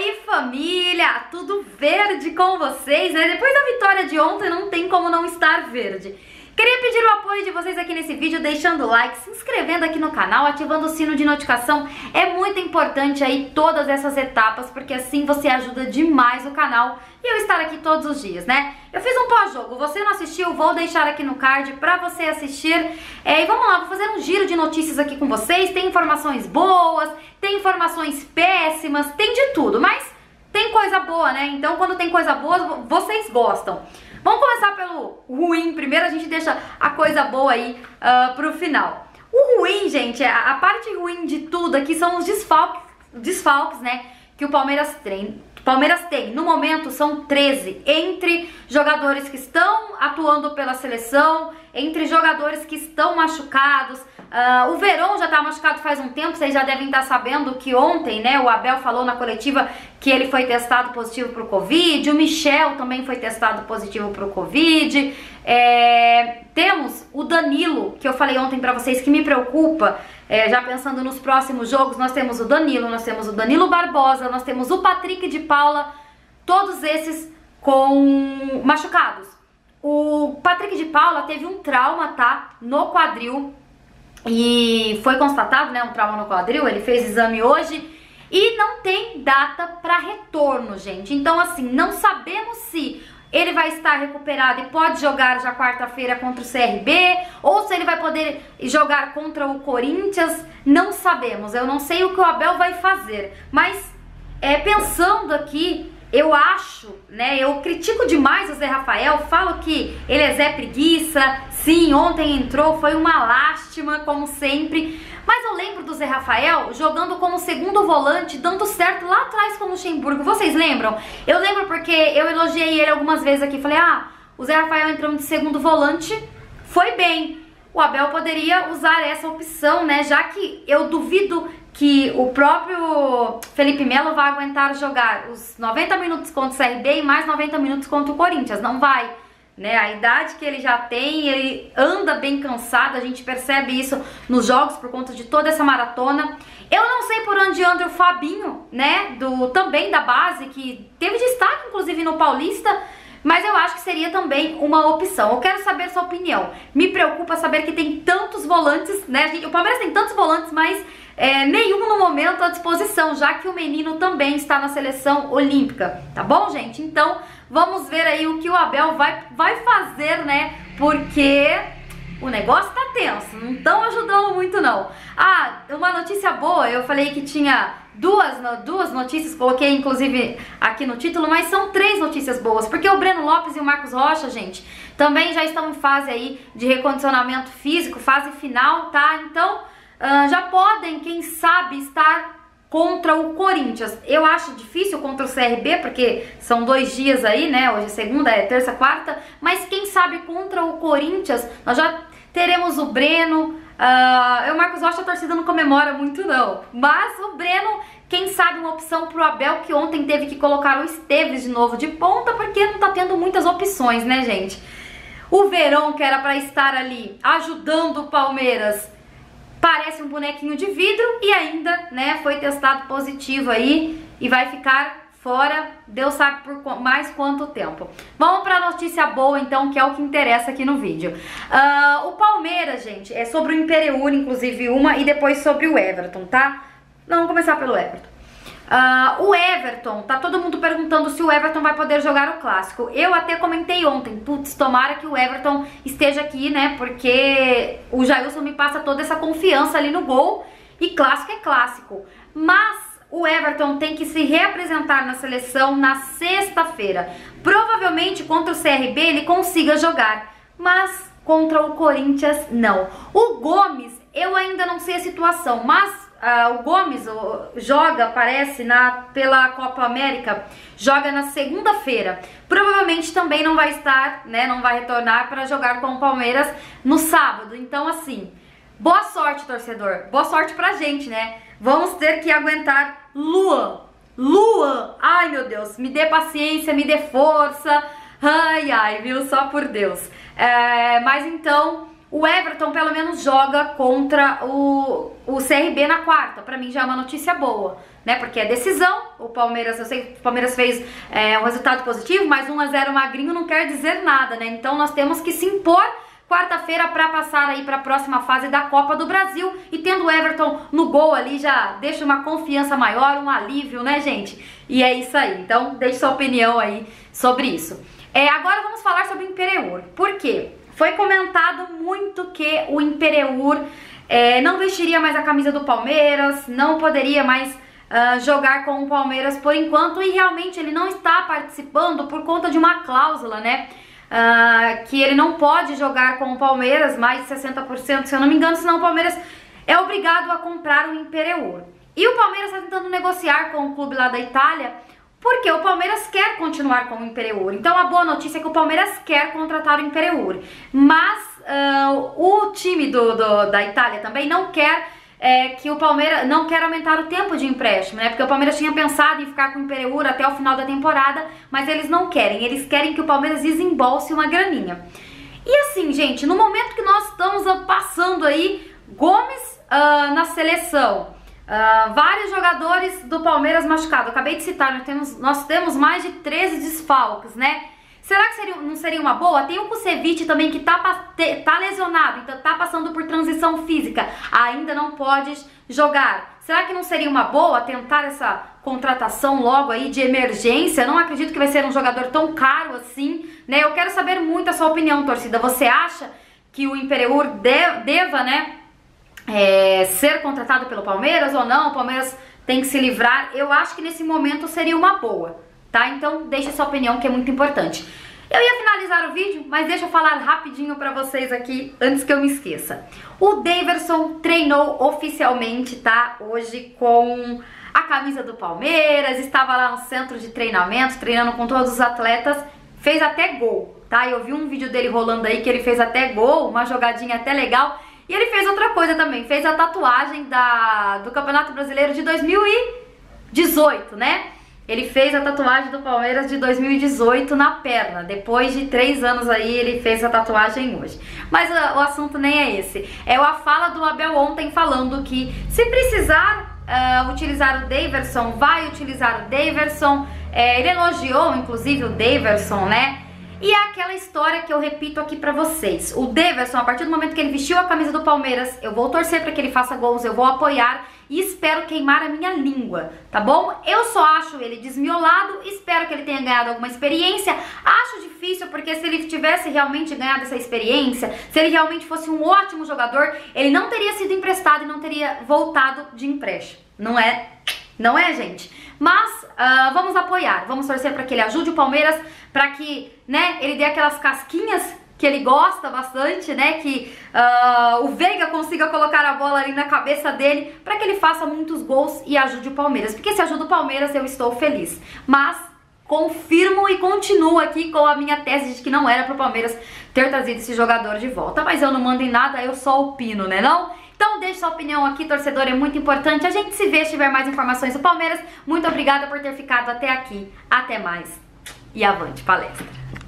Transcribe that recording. aí, família! Tudo verde com vocês, né? Depois da vitória de ontem, não tem como não estar verde. Queria pedir o apoio de vocês aqui nesse vídeo, deixando o like, se inscrevendo aqui no canal, ativando o sino de notificação. É muito importante aí todas essas etapas, porque assim você ajuda demais o canal e eu estar aqui todos os dias, né? Eu fiz um pós-jogo, você não assistiu, vou deixar aqui no card pra você assistir. E vamos lá, vou fazer um giro de notícias aqui com vocês. Tem informações boas, tem informações péssimas, tem de tudo, mas tem coisa boa, né? Então quando tem coisa boa, vocês gostam. Vamos começar pelo ruim, primeiro a gente deixa a coisa boa aí pro final. O ruim, gente, a parte ruim de tudo aqui são os desfalques, né, que o Palmeiras tem. No momento são 13, entre jogadores que estão atuando pela seleção, entre jogadores que estão machucados. O Verón já tá machucado faz um tempo, vocês já devem estar sabendo que ontem, né, o Abel falou na coletiva que ele foi testado positivo pro Covid, o Michel também foi testado positivo pro Covid. Temos o Danilo, que eu falei ontem pra vocês que me preocupa, já pensando nos próximos jogos. Nós temos o Danilo, nós temos o Danilo Barbosa, nós temos o Patrick de Paula, todos esses com machucados. O Patrick de Paula teve um trauma, tá, no quadril. E foi constatado, né, um trauma no quadril, ele fez exame hoje e não tem data para retorno, gente. Então, assim, não sabemos se ele vai estar recuperado e pode jogar já quarta-feira contra o CRB ou se ele vai poder jogar contra o Corinthians, não sabemos. Eu não sei o que o Abel vai fazer, mas pensando aqui, eu acho, né, eu critico demais o Zé Rafael, falo que ele é Zé Preguiça, sim, ontem entrou, foi uma lástima, como sempre, mas eu lembro do Zé Rafael jogando como segundo volante, dando certo lá atrás com o Luxemburgo, vocês lembram? Eu lembro porque eu elogiei ele algumas vezes aqui, falei, o Zé Rafael entrando de segundo volante, foi bem, o Abel poderia usar essa opção, né, já que eu duvido que o próprio Felipe Melo vai aguentar jogar os 90 minutos contra o CRB e mais 90 minutos contra o Corinthians, não vai, né? A idade que ele já tem, ele anda bem cansado, a gente percebe isso nos jogos por conta de toda essa maratona. Eu não sei por onde anda o Fabinho, né, também da base, que teve destaque inclusive no Paulista, mas eu acho que seria também uma opção. Eu quero saber sua opinião. Me preocupa saber que tem tantos volantes, né? O Palmeiras tem tantos volantes, mas nenhum no momento à disposição, já que o menino também está na seleção olímpica, tá bom, gente? Então, vamos ver aí o que o Abel vai fazer, né? Porque o negócio tá tenso, não estão ajudando muito, não. Uma notícia boa, eu falei que tinha duas notícias, coloquei inclusive aqui no título, mas são três notícias boas, porque o Breno Lopes e o Marcos Rocha, gente, também já estão em fase aí de recondicionamento físico, fase final, tá? Então, já podem, quem sabe, estar contra o Corinthians. Eu acho difícil contra o CRB, porque são 2 dias aí, né, hoje é segunda, é terça, quarta, mas quem sabe contra o Corinthians, nós já teremos o Breno. O Marcos Rocha, a torcida não comemora muito não, mas o Breno, quem sabe uma opção pro Abel, que ontem teve que colocar o Esteves de novo de ponta, porque não tá tendo muitas opções, né, gente? O Verón, que era pra estar ali ajudando o Palmeiras, parece um bonequinho de vidro e ainda, né, foi testado positivo aí e vai ficar fora, Deus sabe por mais quanto tempo. Vamos para a notícia boa então, que é o que interessa aqui no vídeo. O Palmeiras, gente, é sobre o Empereur, inclusive uma, e depois sobre o Everton, tá? Não, vamos começar pelo Everton. O Everton, tá todo mundo perguntando se o Everton vai poder jogar o Clássico. Eu até comentei ontem, putz, tomara que o Everton esteja aqui, né, porque o Jailson me passa toda essa confiança ali no gol, e Clássico é Clássico. Mas o Everton tem que se reapresentar na seleção na sexta-feira. Provavelmente contra o CRB ele consiga jogar, mas contra o Corinthians não. O Gomes, eu ainda não sei a situação, mas o Gomes joga, parece, pela Copa América, joga na segunda-feira. Provavelmente também não vai estar, né, não vai retornar para jogar com o Palmeiras no sábado. Então, assim, boa sorte, torcedor. Boa sorte pra gente, né? Vamos ter que aguentar Luan. Ai, meu Deus, me dê paciência, me dê força. Ai, ai, viu? Só por Deus. Mas então, o Everton pelo menos joga contra o CRB na quarta, pra mim já é uma notícia boa, né? Porque é decisão. O Palmeiras, eu sei que o Palmeiras fez um resultado positivo, mas 1 a 0 magrinho não quer dizer nada, né? Então nós temos que se impor quarta-feira para passar aí para a próxima fase da Copa do Brasil. E tendo o Everton no gol ali já deixa uma confiança maior, um alívio, né, gente? E é isso aí. Então deixe sua opinião aí sobre isso. Agora vamos falar sobre o Empereur. Por quê? Foi comentado muito que o Empereur não vestiria mais a camisa do Palmeiras, não poderia mais jogar com o Palmeiras por enquanto, e realmente ele não está participando por conta de uma cláusula, né? Que ele não pode jogar com o Palmeiras, mais de 60%, se eu não me engano, senão o Palmeiras é obrigado a comprar o Empereur. E o Palmeiras está tentando negociar com o clube lá da Itália, porque o Palmeiras quer continuar com o Empereur. Então a boa notícia é que o Palmeiras quer contratar o Empereur, mas o time da Itália também não quer que o Palmeiras não quer aumentar o tempo de empréstimo, né? Porque o Palmeiras tinha pensado em ficar com o Empereur até o final da temporada, mas eles não querem, eles querem que o Palmeiras desembolse uma graninha. E assim, gente, no momento que nós estamos passando aí, Gomes na seleção, vários jogadores do Palmeiras machucados, eu acabei de citar, nós temos mais de 13 desfalques, né? Será que não seria uma boa? Tem o Kusevich também, que tá lesionado, então tá passando por transição física, ainda não pode jogar. Será que não seria uma boa tentar essa contratação logo aí de emergência? Não acredito que vai ser um jogador tão caro assim, né? Eu quero saber muito a sua opinião, torcida. Você acha que o Empereur deva, né, ser contratado pelo Palmeiras ou não? O Palmeiras tem que se livrar. Eu acho que nesse momento seria uma boa. Tá? Então deixa sua opinião, que é muito importante. Eu ia finalizar o vídeo, mas deixa eu falar rapidinho pra vocês aqui, antes que eu me esqueça. O Daverson treinou oficialmente, tá? Hoje com a camisa do Palmeiras, estava lá no centro de treinamento, treinando com todos os atletas, fez até gol, tá? Eu vi um vídeo dele rolando aí, que ele fez até gol, uma jogadinha até legal. E ele fez outra coisa também, fez a tatuagem do Campeonato Brasileiro de 2018, né? Ele fez a tatuagem do Palmeiras de 2018 na perna. Depois de 3 anos aí, ele fez a tatuagem hoje. Mas o assunto nem é esse. É a fala do Abel ontem falando que se precisar utilizar o Daverson, vai utilizar o Daverson. Ele elogiou, inclusive, o Daverson, né? E é aquela história que eu repito aqui pra vocês. O Daverson, a partir do momento que ele vestiu a camisa do Palmeiras, eu vou torcer pra que ele faça gols, eu vou apoiar e espero queimar a minha língua, tá bom? Eu só acho ele desmiolado, espero que ele tenha ganhado alguma experiência. Acho difícil, porque se ele tivesse realmente ganhado essa experiência, se ele realmente fosse um ótimo jogador, ele não teria sido emprestado e não teria voltado de empréstimo. Não é? Não é, gente? Mas vamos apoiar, vamos torcer para que ele ajude o Palmeiras, para que, né, ele dê aquelas casquinhas que ele gosta bastante, né, que o Veiga consiga colocar a bola ali na cabeça dele, para que ele faça muitos gols e ajude o Palmeiras. Porque se ajuda o Palmeiras, eu estou feliz. Mas confirmo e continuo aqui com a minha tese de que não era para o Palmeiras ter trazido esse jogador de volta. Mas eu não mando em nada, eu só opino, né não? Então deixe sua opinião aqui, torcedor, é muito importante. A gente se vê se tiver mais informações do Palmeiras. Muito obrigada por ter ficado até aqui. Até mais e avante palestra!